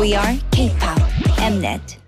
We are K-pop, Mnet.